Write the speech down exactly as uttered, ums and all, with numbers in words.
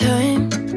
time.